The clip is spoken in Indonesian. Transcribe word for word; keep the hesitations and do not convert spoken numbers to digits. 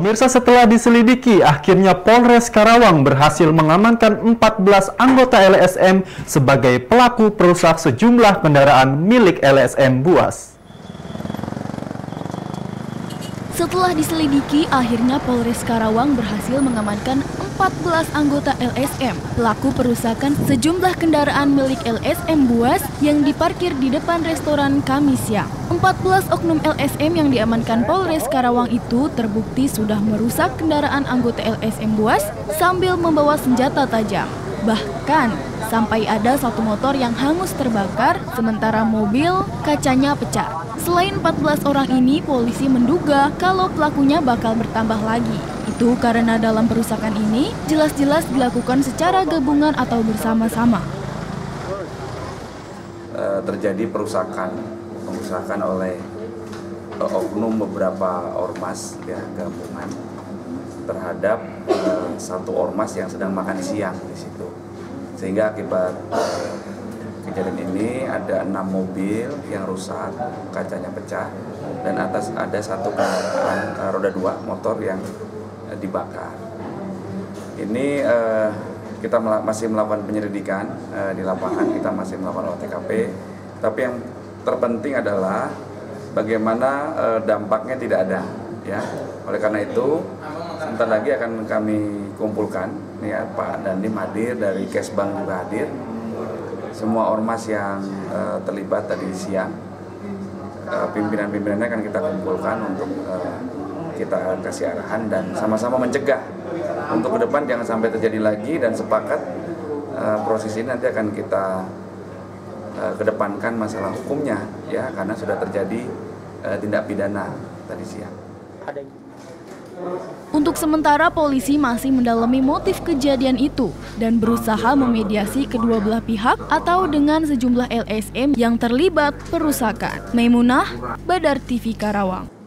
Pemirsa, setelah diselidiki, akhirnya Polres Karawang berhasil mengamankan empat belas anggota L S M sebagai pelaku perusak sejumlah kendaraan milik L S M Buas. Setelah diselidiki, akhirnya Polres Karawang berhasil mengamankan empat belas anggota L S M pelaku perusakan sejumlah kendaraan milik L S M Buas yang diparkir di depan restoran Kamisia. empat belas oknum L S M yang diamankan Polres Karawang itu terbukti sudah merusak kendaraan anggota L S M Buas sambil membawa senjata tajam. Bahkan, sampai ada satu motor yang hangus terbakar, sementara mobil kacanya pecah. Selain empat belas orang ini, polisi menduga kalau pelakunya bakal bertambah lagi. Itu karena dalam perusakan ini jelas-jelas dilakukan secara gabungan atau bersama-sama. Terjadi perusakan. Pengusakan oleh uh, oknum beberapa ormas ya, gabungan terhadap uh, satu ormas yang sedang makan siang di situ, sehingga akibat uh, kejadian ini ada enam mobil yang rusak, kacanya pecah, dan atas ada satu kendaraan uh, roda dua motor yang uh, dibakar. Ini uh, kita mel masih melakukan penyelidikan uh, di lapangan, kita masih melakukan olah T K P, tapi yang terpenting adalah bagaimana e, dampaknya tidak ada, ya. Oleh karena itu, sebentar lagi akan kami kumpulkan, ya, Pak Dandim hadir, dari Kesbang juga hadir, semua ormas yang e, terlibat tadi siang, e, pimpinan-pimpinannya akan kita kumpulkan untuk e, kita kasih arahan dan sama-sama mencegah untuk ke depan jangan sampai terjadi lagi, dan sepakat e, proses ini nanti akan kita kedepankan masalah hukumnya, ya, karena sudah terjadi uh, tindak pidana tadi siang. Untuk sementara polisi masih mendalami motif kejadian itu dan berusaha memediasi kedua belah pihak atau dengan sejumlah L S M yang terlibat perusakan. Maimunah, Badar T V Karawang.